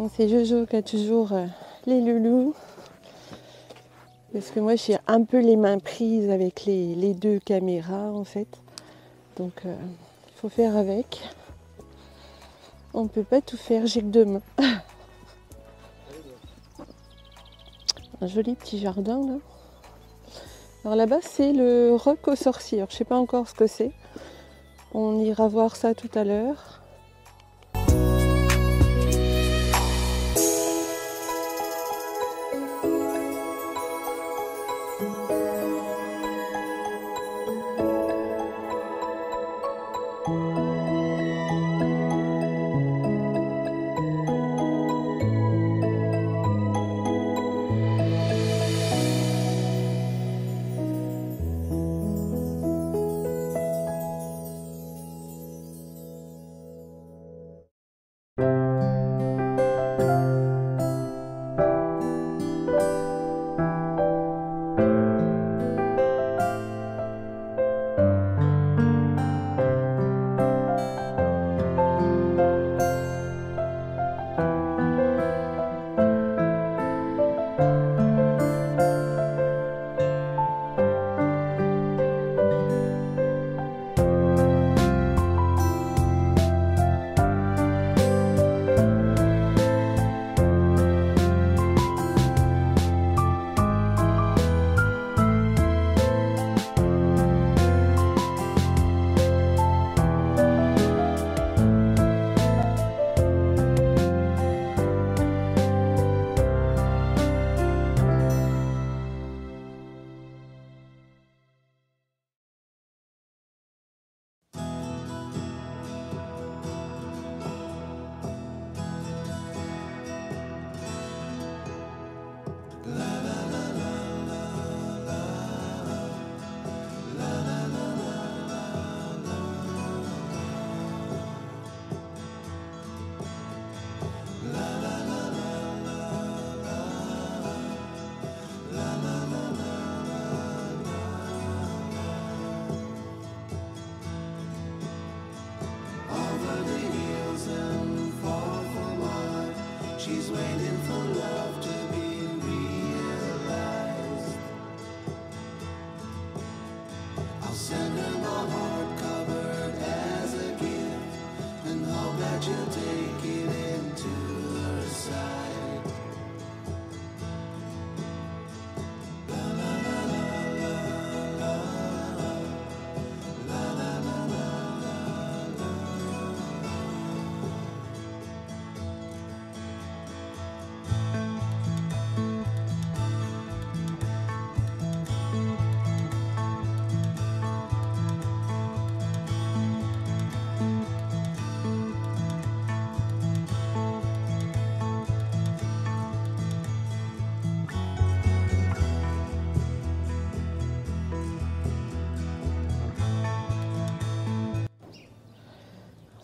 Donc c'est Jojo qui a toujours les loulous. Parce que moi j'ai un peu les mains prises avec les deux caméras en fait. Donc il faut faire avec. On ne peut pas tout faire, j'ai que deux mains. Un joli petit jardin là. Alors là-bas c'est le Roc aux Sorciers. Alors, je ne sais pas encore ce que c'est. On ira voir ça tout à l'heure.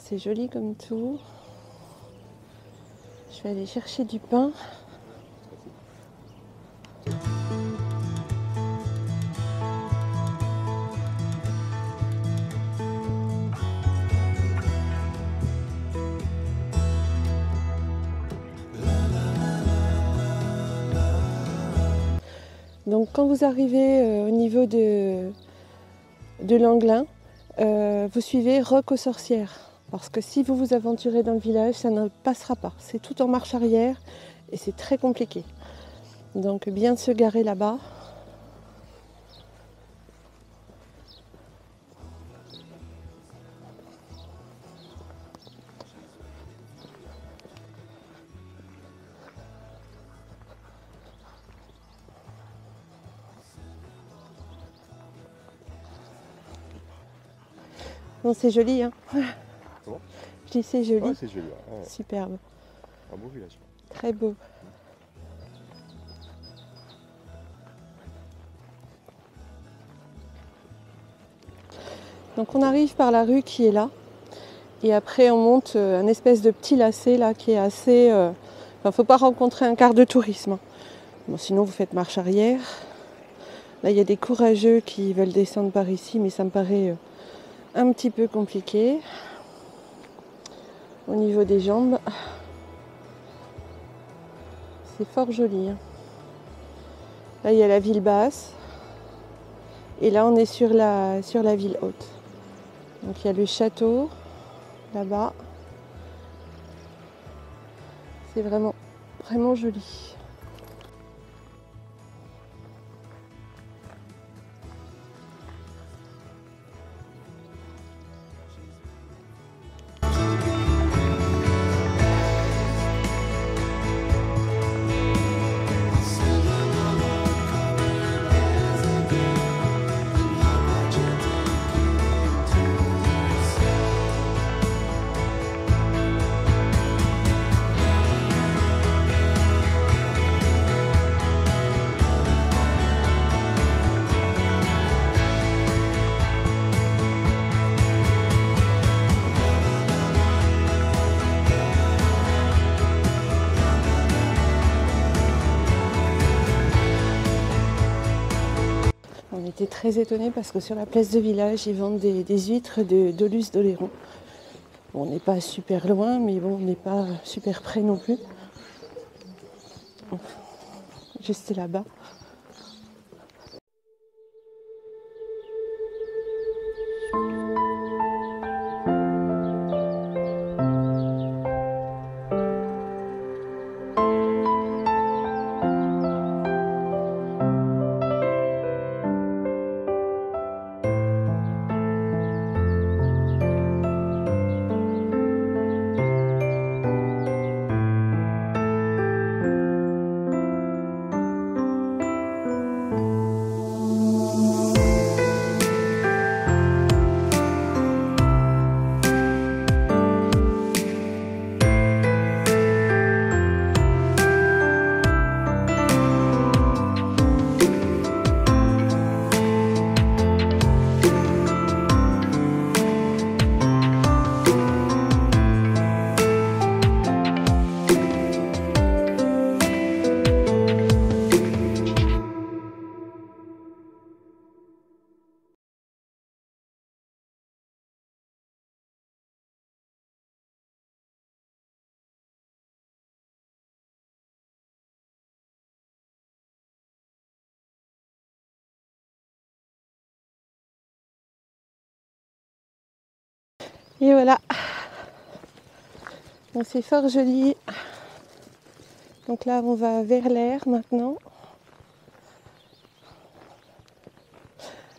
C'est joli comme tout. Je vais aller chercher du pain. Donc quand vous arrivez au niveau de l'Anglin, vous suivez Roc aux Sorcières. Parce que si vous vous aventurez dans le village, ça ne passera pas. C'est tout en marche arrière et c'est très compliqué. Donc bien de se garer là-bas. Bon, c'est joli, hein? Je dis c'est joli. Ouais, c'est joli. Ouais. Superbe. Un beau village. Très beau. Donc on arrive par la rue qui est là. Et après on monte un espèce de petit lacet là qui est assez... Enfin, faut pas rencontrer un quart de tourisme. Hein. Bon, sinon vous faites marche arrière. Là il y a des courageux qui veulent descendre par ici, mais ça me paraît un petit peu compliqué. Au niveau des jambes, C'est fort joli. Là, il y a la ville basse. Et là, on est sur la ville haute. Donc, il y a le château, là-bas. C'est vraiment, vraiment joli. J'étais très étonnée parce que sur la place de village, ils vendent des huîtres d'Olus d'Oléron. Bon, on n'est pas super loin, mais bon, on n'est pas super près non plus. Juste là-bas. Et voilà, donc c'est fort joli. Donc là on va vers l'air maintenant.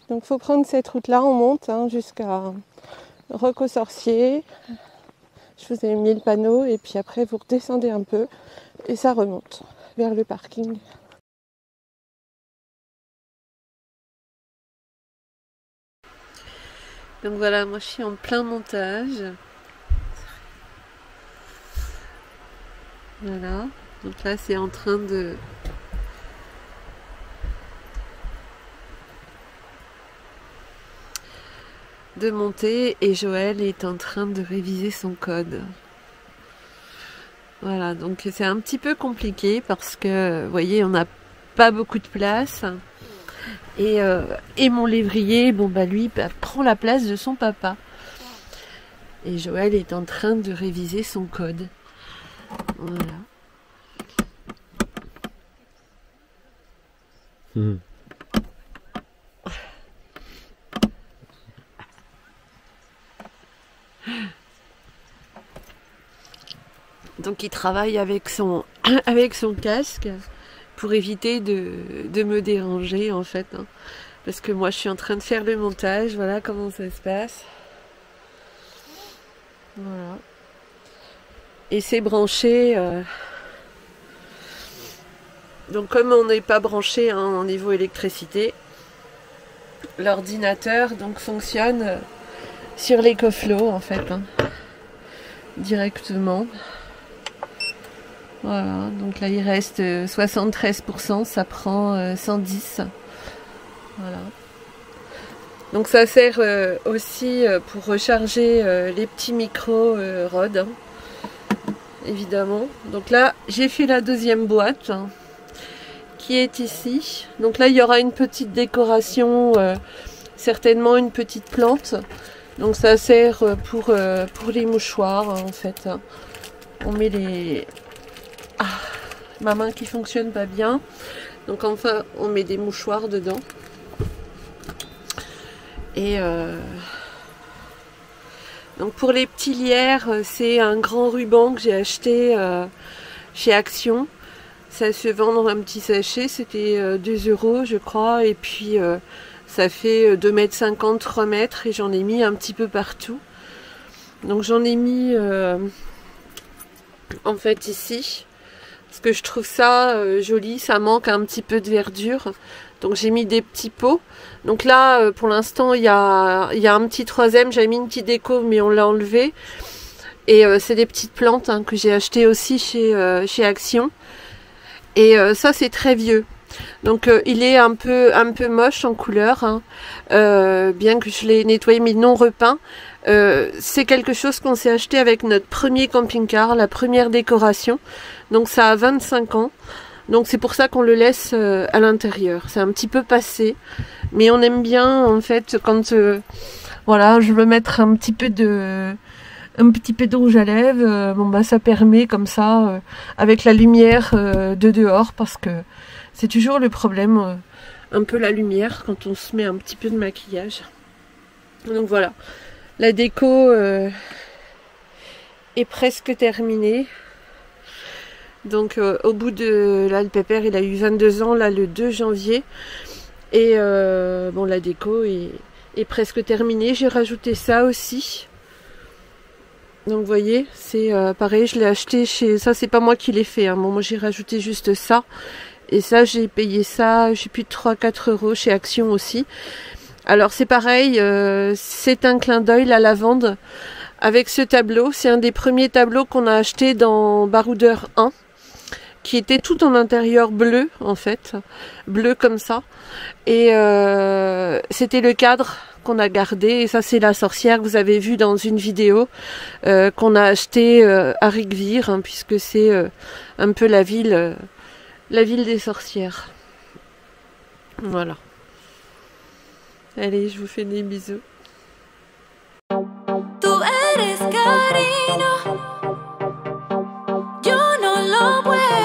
Donc faut prendre cette route là, on monte hein, jusqu'à Roc aux Sorciers. Je vous ai mis le panneau et puis après vous redescendez un peu et ça remonte vers le parking. Donc voilà, moi je suis en plein montage. Voilà, donc là c'est en train de... monter et Joël est en train de réviser son code. Voilà, donc c'est un petit peu compliqué parce que, vous voyez, on n'a pas beaucoup de place. Et mon lévrier, bon bah lui, prend la place de son papa. Et Joël est en train de réviser son code. Voilà. Mmh. Donc il travaille avec son casque. Pour éviter de me déranger en fait, hein. Parce que moi je suis en train de faire le montage, voilà comment ça se passe. Voilà. Et c'est branché, donc comme on n'est pas branché hein, au niveau électricité, l'ordinateur donc fonctionne sur l'Ecoflow en fait, hein, directement. Voilà, donc là il reste 73%, ça prend 110. Voilà. Donc ça sert aussi pour recharger les petits micros Rode, hein, évidemment. Donc là j'ai fait la deuxième boîte hein, qui est ici. Donc là il y aura une petite décoration, certainement une petite plante. Donc ça sert pour les mouchoirs en fait. On met les... Ah, ma main qui fonctionne pas bien. Donc enfin on met des mouchoirs dedans. Et donc pour les petits lierres, c'est un grand ruban que j'ai acheté chez Action. Ça se vend dans un petit sachet, c'était 2 € je crois. Et puis ça fait 2,50 m, 3 m, et j'en ai mis un petit peu partout. Donc j'en ai mis en fait ici, parce que je trouve ça joli, ça manque un petit peu de verdure. Donc j'ai mis des petits pots. Donc là pour l'instant il y a un petit troisième, j'avais mis une petite déco mais on l'a enlevé. Et c'est des petites plantes hein, que j'ai achetées aussi chez Action. Et ça c'est très vieux. Donc il est un peu moche en couleur, hein. Bien que je l'ai nettoyé mais non repeint. C'est quelque chose qu'on s'est acheté avec notre premier camping-car, la première décoration. Donc ça a 25 ans. Donc c'est pour ça qu'on le laisse à l'intérieur. C'est un petit peu passé. Mais on aime bien en fait quand voilà, je veux mettre un petit peu de rouge à lèvres. Bon bah ça permet comme ça avec la lumière de dehors, parce que c'est toujours le problème, un peu la lumière quand on se met un petit peu de maquillage. Donc voilà, la déco est presque terminée. Donc au bout de... Là le pépère il a eu 22 ans, là le 2 janvier. Et bon la déco est presque terminée. J'ai rajouté ça aussi. Donc vous voyez, c'est pareil, je l'ai acheté chez... Ça c'est pas moi qui l'ai fait, hein. Bon, moi j'ai rajouté juste ça. Et ça, j'ai payé ça, je sais plus, de 3-4 € chez Action aussi. Alors c'est pareil, c'est un clin d'œil à la lavande avec ce tableau. C'est un des premiers tableaux qu'on a acheté dans Baroudeur 1, qui était tout en intérieur bleu en fait, bleu comme ça. Et c'était le cadre qu'on a gardé. Et ça c'est la sorcière que vous avez vue dans une vidéo qu'on a acheté à Riquewihr, hein, puisque c'est un peu la ville... la ville des sorcières. Voilà. Allez, je vous fais des bisous. Tú eres cariño, yo no lo puedo.